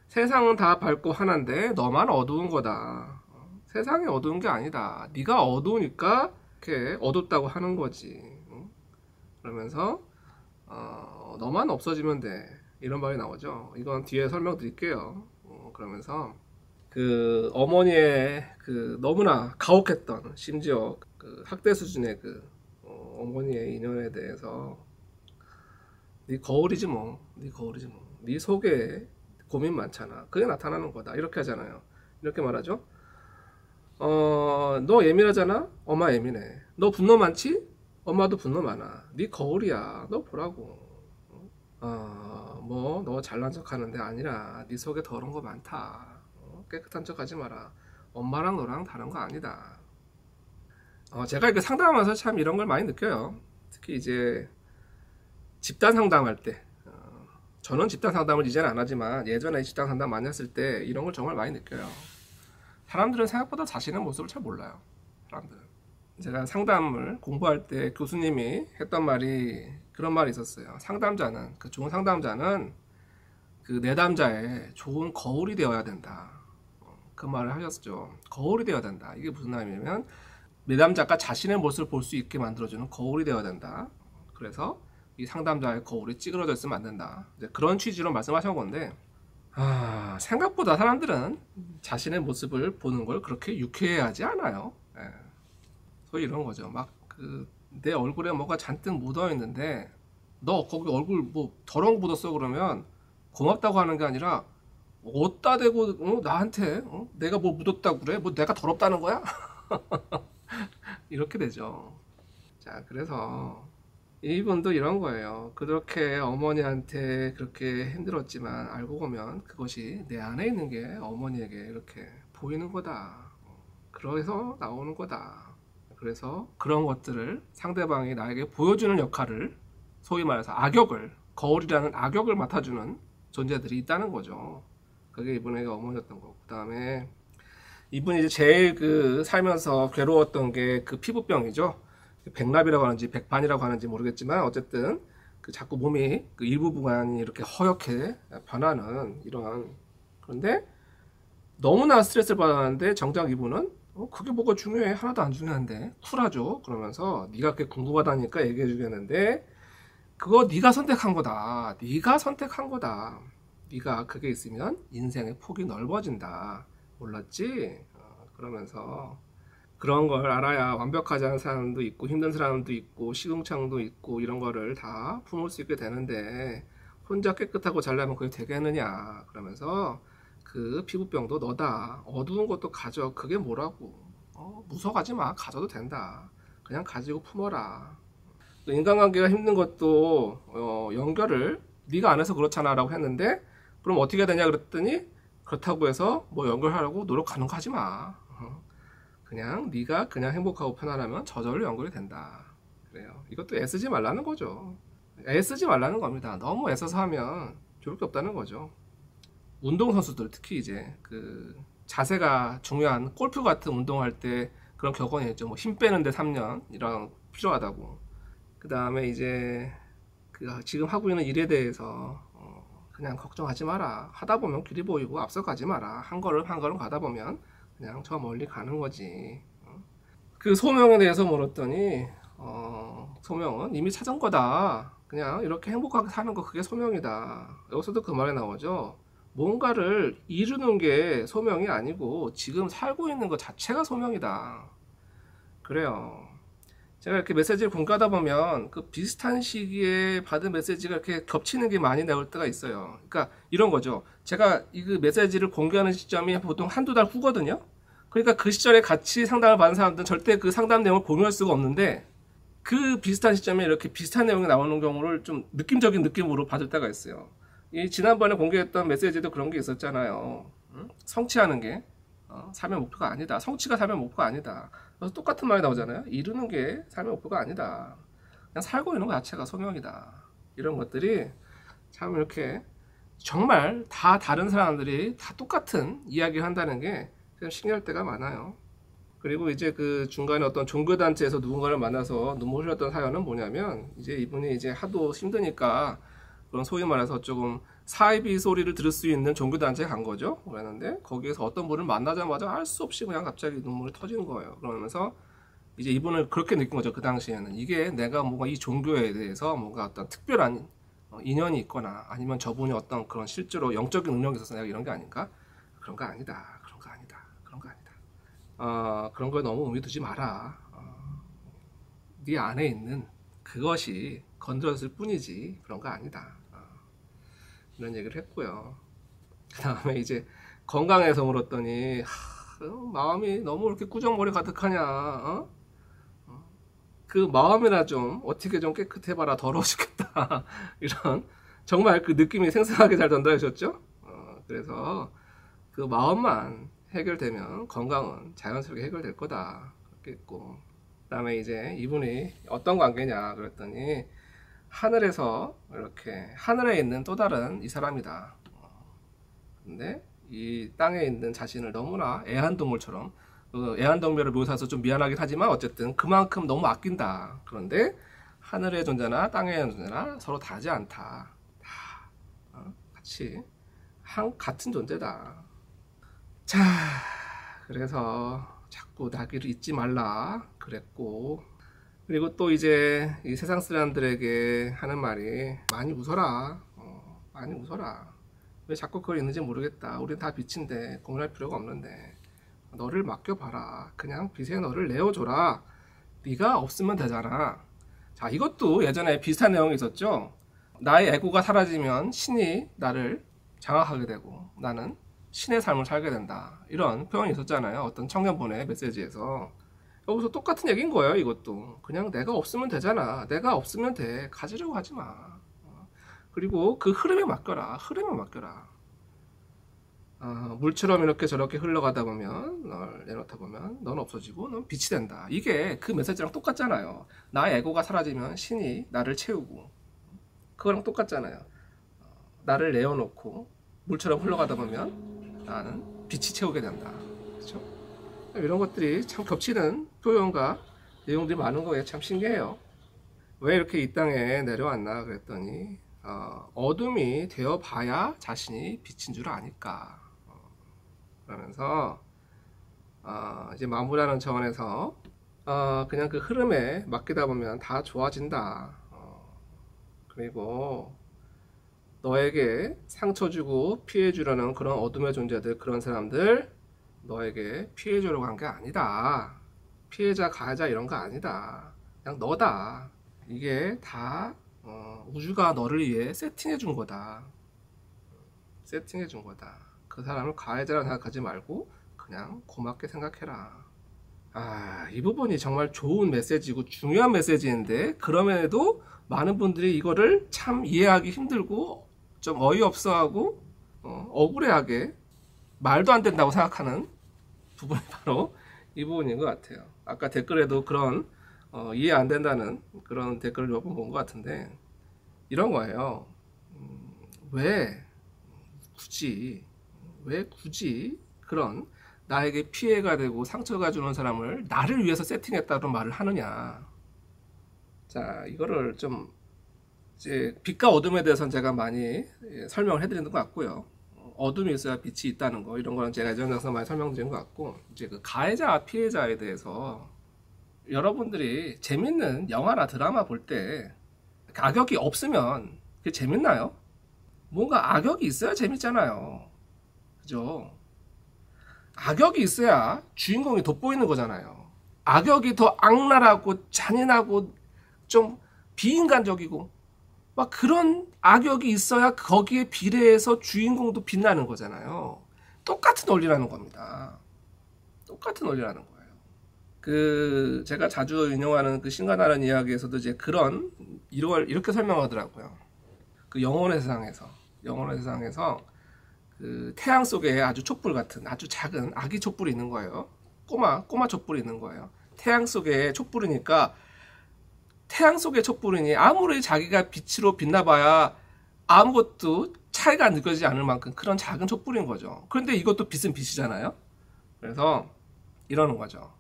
세상은 다 밝고 환한데 너만 어두운 거다. 세상이 어두운 게 아니다. 네가 어두우니까 이렇게 어둡다고 하는 거지. 그러면서 너만 없어지면 돼. 이런 말이 나오죠. 이건 뒤에 설명드릴게요. 그러면서 그 어머니의 그 너무나 가혹했던, 심지어 그 학대 수준의 그 어머니의 인연에 대해서 네 거울이지 뭐, 네 속에 고민 많잖아, 그게 나타나는 거다, 이렇게 하잖아요. 이렇게 말하죠. 너 예민하잖아? 엄마 예민해. 너 분노 많지? 엄마도 분노 많아. 네 거울이야, 너 보라고. 뭐 너 잘난 척 하는데 아니라 네 속에 더러운 거 많다. 깨끗한 척 하지 마라. 엄마랑 너랑 다른 거 아니다. 제가 이렇게 상담하면서 참 이런 걸 많이 느껴요. 특히 이제 집단 상담할 때, 저는 집단 상담을 이제는 안 하지만 예전에 집단 상담 많이 했을 때 이런 걸 정말 많이 느껴요. 사람들은 생각보다 자신의 모습을 잘 몰라요. 사람들은. 제가 상담을 공부할 때 교수님이 했던 말이, 그런 말이 있었어요. 상담자는, 그 좋은 상담자는 그 내담자의 좋은 거울이 되어야 된다. 그 말을 하셨죠. 거울이 되어야 된다. 이게 무슨 말이냐면 내담자가 자신의 모습을 볼 수 있게 만들어주는 거울이 되어야 된다. 그래서 이 상담자의 거울이 찌그러져 있으면 안 된다. 이제 그런 취지로 말씀하신 건데, 생각보다 사람들은 자신의 모습을 보는 걸 그렇게 유쾌해하지 않아요. 예. 소위 이런 거죠. 막 그 내 얼굴에 뭐가 잔뜩 묻어 있는데 너 거기 얼굴 뭐 더러운 거 묻었어, 그러면 고맙다고 하는 게 아니라 어디다 대고 나한테 내가 뭐 묻었다고 그래? 뭐 내가 더럽다는 거야? 이렇게 되죠. 자, 그래서 이분도 이런 거예요. 그렇게 어머니한테 그렇게 힘들었지만 알고 보면 그것이 내 안에 있는 게 어머니에게 이렇게 보이는 거다. 그래서 나오는 거다. 그래서 그런 것들을 상대방이 나에게 보여주는 역할을, 소위 말해서 악역을, 거울이라는 악역을 맡아주는 존재들이 있다는 거죠. 그게 이분에게 어머니였던 거고, 그 다음에 이분이 이제 제일 그 살면서 괴로웠던 게 그 피부병이죠. 백납이라고 하는지 백반이라고 하는지 모르겠지만 어쨌든 그 자꾸 몸이 그 일부분이 이렇게 허옇게 변하는 이러한, 그런데 너무나 스트레스를 받았는데 정작 이분은 그게 뭐가 중요해, 하나도 안 중요한데, 쿨하죠. 그러면서 네가 그게 궁금하다니까 얘기해 주겠는데 그거 네가 선택한 거다. 네가 그게 있으면 인생의 폭이 넓어진다. 몰랐지? 그러면서 그런 걸 알아야 완벽하지 않은 사람도 있고 힘든 사람도 있고 시궁창도 있고 이런 거를 다 품을 수 있게 되는데 혼자 깨끗하고 잘나면 그게 되겠느냐, 그러면서 그 피부병도 너다. 어두운 것도 가져. 그게 뭐라고. 무서워하지 마. 가져도 된다. 그냥 가지고 품어라. 인간관계가 힘든 것도 연결을 네가 안 해서 그렇잖아 라고 했는데, 그럼 어떻게 되냐 그랬더니 그렇다고 해서 뭐 연결하려고 노력하는 거 하지 마. 그냥 네가 그냥 행복하고 편안하면 저절로 연결이 된다. 그래요. 이것도 애쓰지 말라는 거죠. 애쓰지 말라는 겁니다. 너무 애써서 하면 좋을 게 없다는 거죠. 운동선수들 특히 이제 그 자세가 중요한 골프 같은 운동할 때 그런 격언이 있죠. 뭐 힘 빼는데 3년 이런 필요하다고. 그 다음에 이제 그 지금 하고 있는 일에 대해서 그냥 걱정하지 마라. 하다 보면 길이 보이고 앞서 가지 마라. 한 걸음 한 걸음 가다 보면 그냥 저 멀리 가는 거지. 그 소명에 대해서 물었더니 소명은 이미 찾은 거다. 그냥 이렇게 행복하게 사는 거 그게 소명이다. 여기서도 그 말이 나오죠. 뭔가를 이루는 게 소명이 아니고 지금 살고 있는 것 자체가 소명이다. 그래요. 제가 이렇게 메시지를 공개하다 보면 그 비슷한 시기에 받은 메시지가 이렇게 겹치는 게 많이 나올 때가 있어요. 그러니까 이런 거죠. 제가 이 그 메시지를 공개하는 시점이 보통 한두 달 후거든요. 그러니까 그 시절에 같이 상담을 받은 사람들은 절대 그 상담 내용을 공유할 수가 없는데 그 비슷한 시점에 이렇게 비슷한 내용이 나오는 경우를 좀 느낌적인 느낌으로 받을 때가 있어요. 이 지난번에 공개했던 메시지도 그런 게 있었잖아요. 성취하는 게 삶의 목표가 아니다. 성취가 삶의 목표가 아니다. 그래서 똑같은 말이 나오잖아요. 이루는 게 삶의 목표가 아니다. 그냥 살고 있는 것 자체가 소명이다. 이런 것들이 참 이렇게 정말 다 다른 사람들이 다 똑같은 이야기를 한다는 게 좀 신기할 때가 많아요. 그리고 이제 그 중간에 어떤 종교단체에서 누군가를 만나서 눈물 흘렸던 사연은 뭐냐면 이제 이분이 이제 하도 힘드니까 그런 소위 말해서 조금 사이비 소리를 들을 수 있는 종교단체에 간 거죠. 그랬는데 거기에서 어떤 분을 만나자마자 알 수 없이 그냥 갑자기 눈물이 터진 거예요. 그러면서 이제 이분을 그렇게 느낀 거죠. 그 당시에는 이게 내가 뭔가 이 종교에 대해서 뭔가 어떤 특별한 인연이 있거나 아니면 저분이 어떤 그런 실제로 영적인 능력이 있어서 내가 이런 게 아닌가? 그런 거 아니다. 그런 거 아니다. 그런 거 아니다. 그런 거에 너무 의미 두지 마라. 네 안에 있는 그것이 건드렸을 뿐이지 그런 거 아니다. 이런 얘기를 했고요. 그 다음에 이제 건강에서 물었더니 마음이 너무 이렇게 꾸정머리 가득하냐. 그 마음이나 좀 어떻게 좀 깨끗해봐라. 더러워 죽겠다. 이런 정말 그 느낌이 생생하게 잘 전달해 주셨죠. 그래서 그 마음만 해결되면 건강은 자연스럽게 해결될 거다. 그렇게 했고 그 다음에 이제 이분이 어떤 관계냐 그랬더니 하늘에서 이렇게 하늘에 있는 또 다른 이 사람이다. 근데 이 땅에 있는 자신을 너무나 애완동물처럼 애완동물을 묘사해서 좀 미안하긴 하지만 어쨌든 그만큼 너무 아낀다. 그런데 하늘의 존재나 땅의 존재나 서로 다르지 않다. 다 같이 같은 존재다. 자, 그래서 자꾸 나기를 잊지 말라 그랬고 그리고 또 이제 이 세상 사람들에게 하는 말이 많이 웃어라. 많이 웃어라. 왜 자꾸 그걸 있는지 모르겠다. 우린 다 빛인데 고민할 필요가 없는데 너를 맡겨봐라. 그냥 빛에 너를 내어줘라. 네가 없으면 되잖아. 자, 이것도 예전에 비슷한 내용이 있었죠. 나의 에고가 사라지면 신이 나를 장악하게 되고 나는 신의 삶을 살게 된다. 이런 표현이 있었잖아요. 어떤 청년분의 메시지에서. 여기서 똑같은 얘기인 거예요. 이것도. 그냥 내가 없으면 되잖아. 내가 없으면 돼. 가지려고 하지 마. 그리고 그 흐름에 맡겨라. 흐름에 맡겨라. 물처럼 이렇게 저렇게 흘러가다 보면 널 내놓다 보면 넌 없어지고 넌 빛이 된다. 이게 그 메시지랑 똑같잖아요. 나의 에고가 사라지면 신이 나를 채우고 그거랑 똑같잖아요. 나를 내어놓고 물처럼 흘러가다 보면 나는 빛이 채우게 된다. 그렇죠? 이런 것들이 참 겹치는 표현과 내용들이 많은 거에 참 신기해요. 왜 이렇게 이 땅에 내려왔나 그랬더니 어둠이 되어봐야 자신이 빛인 줄 아니까. 그러면서 이제 마무리하는 정원에서 그냥 그 흐름에 맡기다 보면 다 좋아진다. 그리고 너에게 상처 주고 피해 주려는 그런 어둠의 존재들, 그런 사람들 너에게 피해 주려고 한 게 아니다. 피해자, 가해자 이런 거 아니다. 그냥 너다. 이게 다 우주가 너를 위해 세팅해 준 거다. 세팅해 준 거다. 그 사람을 가해자라고 생각하지 말고 그냥 고맙게 생각해라. 아, 이 부분이 정말 좋은 메시지고 중요한 메시지인데 그럼에도 많은 분들이 이거를 참 이해하기 힘들고 좀 어이없어하고 억울해하게 말도 안 된다고 생각하는 부분이 바로 이 부분인 것 같아요. 아까 댓글에도 그런 이해 안 된다는 그런 댓글을 몇 번 본 것 같은데 이런 거예요. 왜 굳이 왜 굳이 그런 나에게 피해가 되고 상처가 주는 사람을 나를 위해서 세팅했다는 말을 하느냐. 자, 이거를 좀 이제 빛과 어둠에 대해서는 제가 많이 설명을 해드리는 것 같고요. 어둠이 있어야 빛이 있다는 거, 이런 거는 제가 이전 영상에서 많이 설명드린 것 같고, 이제 그 가해자와 피해자에 대해서 여러분들이 재밌는 영화나 드라마 볼 때 악역이 없으면 그게 재밌나요? 뭔가 악역이 있어야 재밌잖아요. 그죠? 악역이 있어야 주인공이 돋보이는 거잖아요. 악역이 더 악랄하고 잔인하고 좀 비인간적이고 막 그런 악역이 있어야 거기에 비례해서 주인공도 빛나는 거잖아요. 똑같은 원리라는 겁니다. 똑같은 원리라는 거예요. 그 제가 자주 인용하는 그 신간하라는 이야기에서도 이제 그런 이걸 이렇게 설명하더라고요. 그 영혼의 세상에서 그 태양 속에 아주 촛불 같은 아주 작은 아기 촛불이 있는 거예요. 꼬마 촛불이 있는 거예요. 태양 속에 촛불이니까 태양 속의 촛불이니 아무리 자기가 빛으로 빛나봐야 아무것도 차이가 느껴지지 않을 만큼 그런 작은 촛불인 거죠. 그런데 이것도 빛은 빛이잖아요. 그래서 이러는 거죠.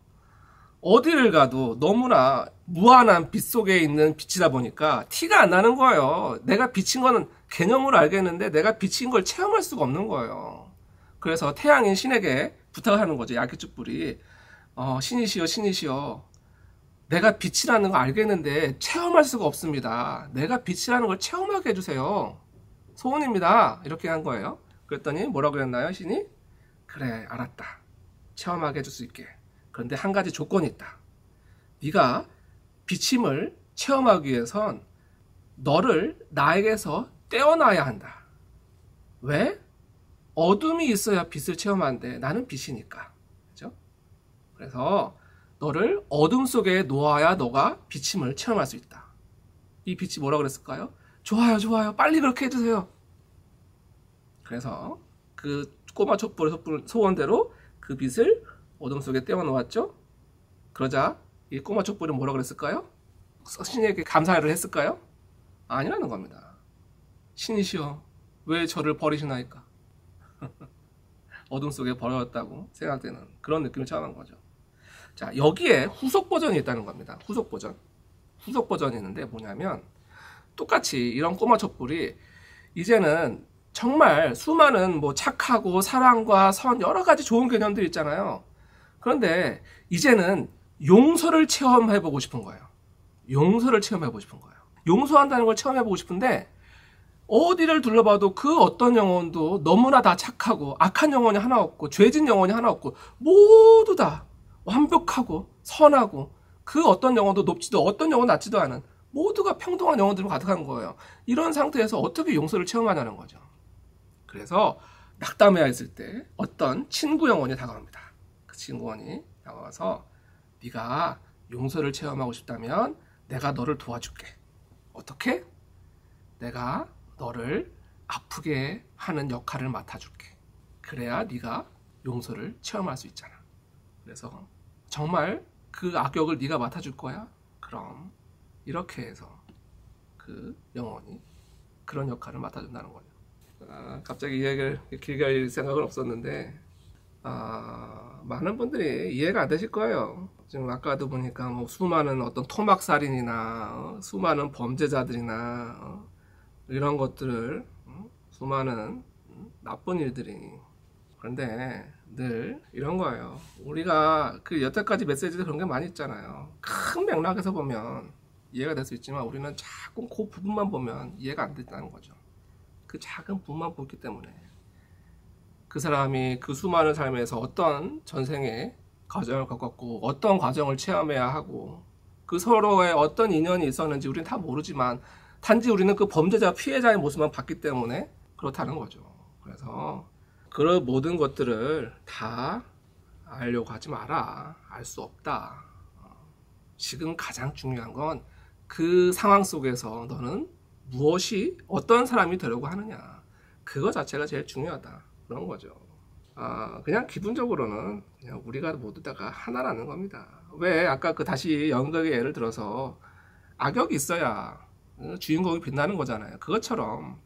어디를 가도 너무나 무한한 빛 속에 있는 빛이다 보니까 티가 안 나는 거예요. 내가 비친 거는 개념으로 알겠는데 내가 비친 걸 체험할 수가 없는 거예요. 그래서 태양인 신에게 부탁을 하는 거죠. 야기촛불이 신이시여 내가 빛이라는 걸 알겠는데 체험할 수가 없습니다. 내가 빛이라는 걸 체험하게 해주세요. 소원입니다. 이렇게 한 거예요. 그랬더니 뭐라고 그랬나요? 신이? 그래, 알았다. 체험하게 해줄 수 있게. 그런데 한 가지 조건이 있다. 네가 비침을 체험하기 위해선 너를 나에게서 떼어놔야 한다. 왜? 어둠이 있어야 빛을 체험하는데 나는 빛이니까. 그죠? 그래서 너를 어둠 속에 놓아야 너가 비침을 체험할 수 있다. 이 빛이 뭐라고 그랬을까요? 좋아요. 빨리 그렇게 해주세요. 그래서 그 꼬마 촛불의 소원대로 그 빛을 어둠 속에 떼어놓았죠? 그러자 이 꼬마 촛불은 뭐라고 그랬을까요? 신에게 감사를 했을까요? 아니라는 겁니다. 신이시여, 왜 저를 버리시나이까? 어둠 속에 버렸다고 생각되는 그런 느낌을 체험한 거죠. 자, 여기에 후속 버전이 있다는 겁니다. 후속 버전이 있는데 뭐냐면, 똑같이 이런 꼬마 촛불이 이제는 정말 수많은 뭐 착하고 사랑과 선 여러 가지 좋은 개념들이 있잖아요. 그런데 이제는 용서를 체험해보고 싶은 거예요. 용서한다는 걸 체험해보고 싶은데 어디를 둘러봐도 그 어떤 영혼도 너무나 다 착하고 악한 영혼이 하나 없고 죄진 영혼이 하나 없고 모두 다 완벽하고 선하고 그 어떤 영혼도 높지도 어떤 영혼 낮지도 않은 모두가 평등한 영혼들로 가득한 거예요. 이런 상태에서 어떻게 용서를 체험하냐는 거죠. 그래서 낙담해야 했을 때 어떤 친구 영혼이 다가옵니다. 친구원이 나와서 네가 용서를 체험하고 싶다면 내가 너를 도와줄게. 어떻게? 내가 너를 아프게 하는 역할을 맡아줄게. 그래야 네가 용서를 체험할 수 있잖아. 그래서 정말 그 악역을 네가 맡아줄 거야? 그럼 이렇게 해서 그 영혼이 그런 역할을 맡아준다는 거예요. 갑자기 이야기를 길게 할 생각은 없었는데 많은 분들이 이해가 안 되실 거예요. 지금 아까도 보니까 뭐 수많은 어떤 토막살인이나 수많은 범죄자들이나 이런 것들을 수많은 나쁜 일들이. 그런데 늘 이런 거예요. 우리가 그 여태까지 메시지도 그런 게 많이 있잖아요. 큰 맥락에서 보면 이해가 될 수 있지만 우리는 자꾸 그 부분만 보면 이해가 안 된다는 거죠. 그 작은 부분만 보기 때문에 그 사람이 그 수많은 삶에서 어떤 전생의 과정을 겪었고 어떤 과정을 체험해야 하고 그 서로의 어떤 인연이 있었는지 우리는 다 모르지만 단지 우리는 그 범죄자 피해자의 모습만 봤기 때문에 그렇다는 거죠. 그래서 그런 모든 것들을 다 알려고 하지 마라. 알 수 없다. 지금 가장 중요한 건 그 상황 속에서 너는 무엇이 어떤 사람이 되려고 하느냐. 그거 자체가 제일 중요하다. 그런 거죠. 그냥 기본적으로는 그냥 우리가 모두 다가 하나라는 겁니다. 왜 아까 그 다시 연극의 예를 들어서 악역이 있어야 주인공이 빛나는 거잖아요. 그것처럼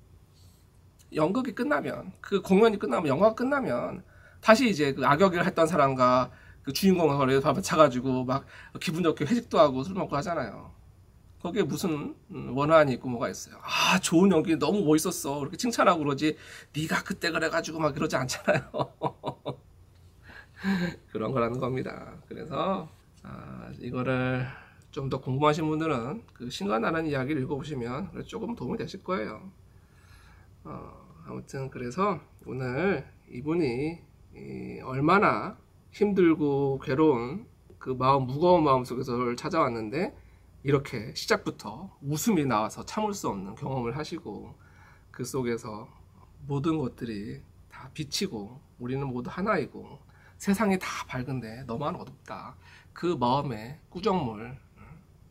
연극이 끝나면, 그 공연이 끝나면, 영화가 끝나면 다시 이제 그 악역을 했던 사람과 그 주인공과 거래를 잡아가지고 막 기분 좋게 회식도 하고 술 먹고 하잖아요. 거기에 무슨 원한이 있고 뭐가 있어요. 아, 좋은 연기 너무 멋있었어. 이렇게 칭찬하고 그러지. 네가 그때 그래가지고 막 이러지 않잖아요. 그런 거라는 겁니다. 그래서 이거를 좀 더 궁금하신 분들은 그 신간이라는 이야기를 읽어보시면 조금 도움이 되실 거예요. 아무튼 그래서 오늘 이분이 얼마나 힘들고 괴로운 그 마음, 무거운 마음 속에서 찾아왔는데 이렇게 시작부터 웃음이 나와서 참을 수 없는 경험을 하시고 그 속에서 모든 것들이 다 비치고 우리는 모두 하나이고 세상이 다 밝은데 너만 어둡다. 그 마음의 꾸정물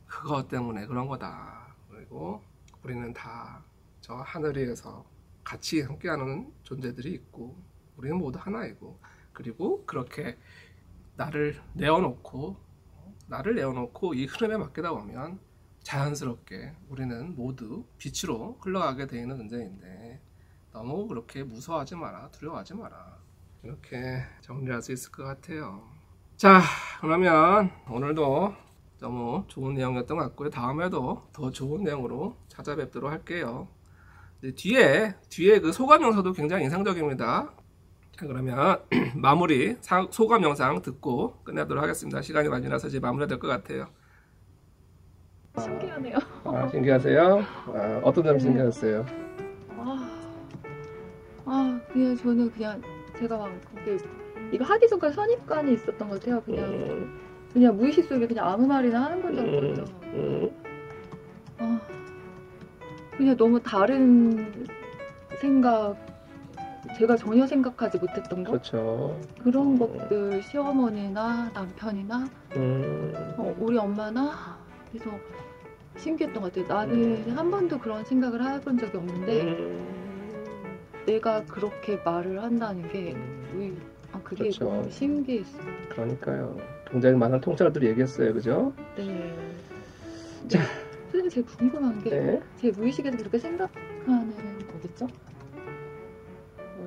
그것 때문에 그런 거다. 그리고 우리는 다 저 하늘 위에서 같이 함께하는 존재들이 있고 우리는 모두 하나이고 그리고 그렇게 나를 내어놓고 이 흐름에 맡기다 보면 자연스럽게 우리는 모두 빛으로 흘러가게 되는 존재인데 너무 그렇게 무서워하지 마라, 두려워하지 마라. 이렇게 정리할 수 있을 것 같아요. 자, 그러면 오늘도 너무 좋은 내용이었던 것 같고요. 다음에도 더 좋은 내용으로 찾아뵙도록 할게요. 뒤에 그 소감 영상도 굉장히 인상적입니다. 자, 그러면 마무리 소감 영상 듣고 끝내도록 하겠습니다. 시간이 많이 나서 이제 마무리가 될 것 같아요. 신기하네요. 신기하세요? 어떤 점이 신기하셨어요? 그냥 저는 그냥 제가 막 그게 이거 하기 전까지 선입관이 있었던 것 같아요. 그냥 무의식 속에 그냥 아무 말이나 하는 건 줄 알았거든요. 그냥 너무 다른 생각. 제가 전혀 생각하지 못했던 것? 그렇죠. 그런 것들 시어머니나 남편이나 우리 엄마나 그래서 신기했던 것 같아요. 나는 한 번도 그런 생각을 해본 적이 없는데 내가 그렇게 말을 한다는 게 그게 그렇죠. 너무 신기했어요. 그러니까요. 굉장히 많은 통찰들이 얘기했어요. 그죠? 네. 자, 선생님 제일 궁금한 게 제 무의식에서 그렇게 생각하는 거겠죠?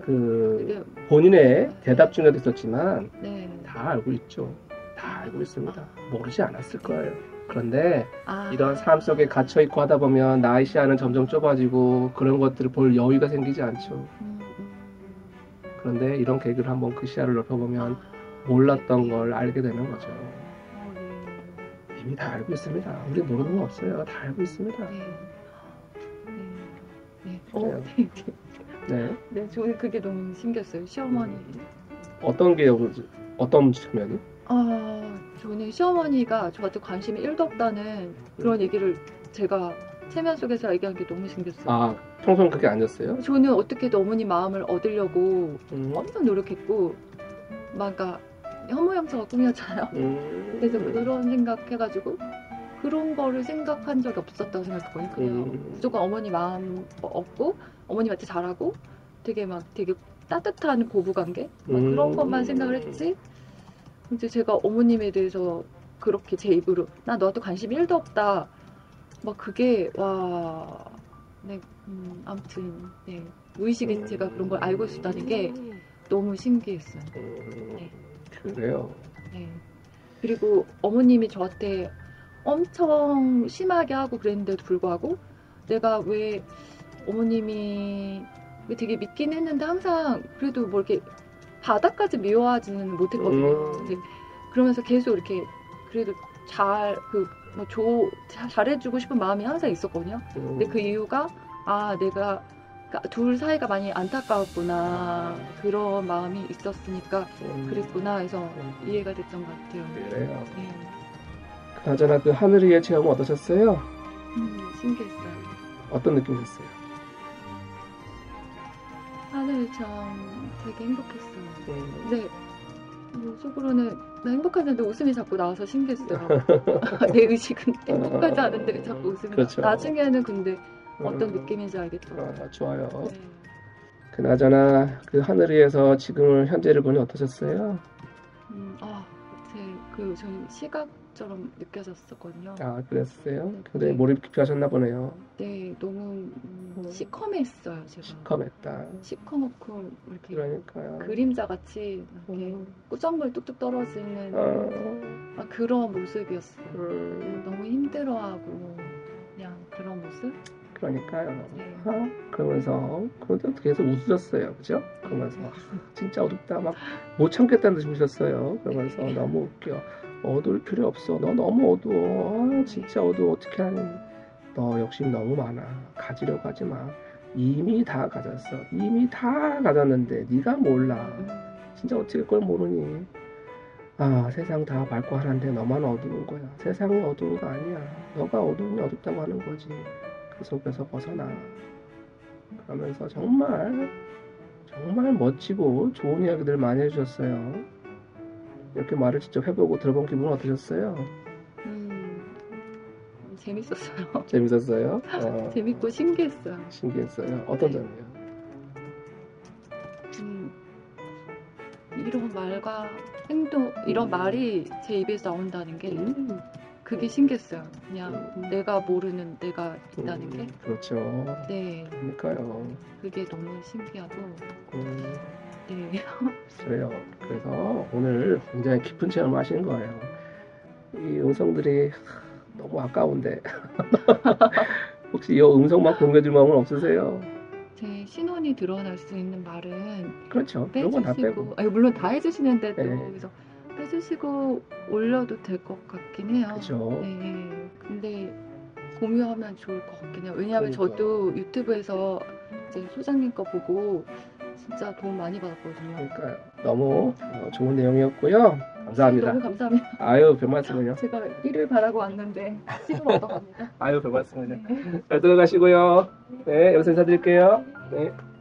그 본인의 대답 중에도 있었지만 다 알고 있죠. 다 알고 있습니다. 모르지 않았을 거예요. 그런데 이런 삶 속에 갇혀있고 하다 보면 나의 시야는 점점 좁아지고 그런 것들을 볼 여유가 생기지 않죠. 그런데 이런 계기를 한번 그 시야를 넓혀보면 몰랐던 걸 알게 되는 거죠. 이미 다 알고 있습니다. 우리 모르는 거 없어요. 다 알고 있습니다. 네, 저는 그게 너무 신기했어요. 시어머니. 어떤 측면이? 저는 시어머니가 저한테 관심이 1도 없다는 그런 얘기를 제가 체면 속에서 얘기한 게 너무 신기했어요. 평소는 그게 아니었어요? 저는 어떻게든 어머니 마음을 얻으려고 엄청 노력했고, 막, 그러니까 현모양처가 꿈이었잖아요. 그래서 그런 생각해가지고, 그런 거를 생각한 적이 없었다고 생각했거든요. 그냥 무조건 어머니 마음 얻고 어머님한테 잘하고 되게 따뜻한 고부관계 그런 것만 생각을 했지. 이제 제가 어머님에 대해서 그렇게 제 입으로 나 너한테 관심이 1도 없다 막 그게 아무튼 무의식에 제가 그런 걸 알고 있었다는 게 너무 신기했어요. 그래요? 네. 그리고 어머님이 저한테 엄청 심하게 하고 그랬는데도 불구하고 내가 왜 어머님이 되게 믿긴 했는데 항상 그래도 뭐 이렇게 바닥까지 미워하지는 못했거든요. 그러면서 계속 이렇게 그래도 잘해주고 싶은 마음이 항상 있었거든요. 근데 그 이유가 내가 둘 사이가 많이 안타까웠구나 그런 마음이 있었으니까 그랬구나 해서 이해가 됐던 것 같아요. 그래요. 그나저나 그 하늘 위의 체험은 어떠셨어요? 신기했어요. 어떤 느낌이셨어요? 하늘 체험 되게 행복했어요. 근데 속으로는 나 행복하는데 웃음이 자꾸 나와서 신기했어요. 내 의식은 행복하지 않은데 자꾸 웃음이 그렇죠. 나중에는 근데 어떤 느낌인지 알겠더라고요. 좋아요. 그나저나 그 하늘 위에서 지금 현재를 보니 어떠셨어요? 그리고 저는 시각처럼 느껴졌었거든요. 아, 그랬어요? 네, 근데 몰입 깊이 하셨나 보네요. 네, 너무 시커맸어요, 제가. 시커맸다. 시커멓고 이렇게 그러니까요. 그림자같이 이렇게 꾸정물 뚝뚝 떨어지는 그런 모습이었어요. 너무 힘들어하고 그냥 그런 모습? 그러니까요. 네. 아, 그러면서 그런데 계속 웃으셨어요, 그죠? 그러면서 네. 진짜 어둡다 막 못 참겠다는 듯이 웃으셨어요. 그러면서 네. 너무 웃겨. 어두울 필요 없어. 너 너무 어두워. 아, 진짜 어두워. 어떻게 하니? 너 욕심 너무 많아. 가지려고 하지 마. 이미 다 가졌어. 이미 다 가졌는데 네가 몰라. 진짜 어떻게 그걸 모르니? 아, 세상 다 밝고 하는데 너만 어두운 거야. 세상은 어두운 거 아니야. 너가 어두우니 어둡다고 하는 거지. 그 속에서 벗어나. 그러면서 정말 정말 멋지고 좋은 이야기들 많이 해주셨어요. 이렇게 말을 직접 해보고 들어본 기분은 어떠셨어요? 재밌었어요. 재밌었어요? 재밌고 신기했어요. 신기했어요? 어떤 네. 점이에요? 이런 말과 행동, 이런 말이 제 입에서 나온다는 게 그게 신기했어요. 그냥 내가 모르는 내가 있다는 게. 그렇죠. 네. 그러니까요. 그게 너무 신기하고. 네. 그래요. 그래서 오늘 굉장히 깊은 체험을 하신 거예요. 이 음성들이 너무 아까운데. 혹시 이 음성만 공개해줄 마음은 없으세요? 제 신원이 드러날 수 있는 말은. 그렇죠. 빼주시고. 다 빼고. 아니, 물론 다 해주시는데도. 네. 그래서 해주시고 올려도 될 것 같긴 해요. 그렇죠. 네. 근데 공유하면 좋을 것 같긴 해요. 왜냐하면 그러니까. 저도 유튜브에서 이제 소장님 거 보고 진짜 도움 많이 받았거든요. 그러니까요. 너무 좋은 내용이었고요. 감사합니다. 너무 감사합니다. 아유, 별 말씀은요. 제가 일을 바라고 왔는데 시도를 얻어갑니다. 아유, 별 말씀은요. 잘 들어가시고요. 네, 여기서 인사드릴게요. 네.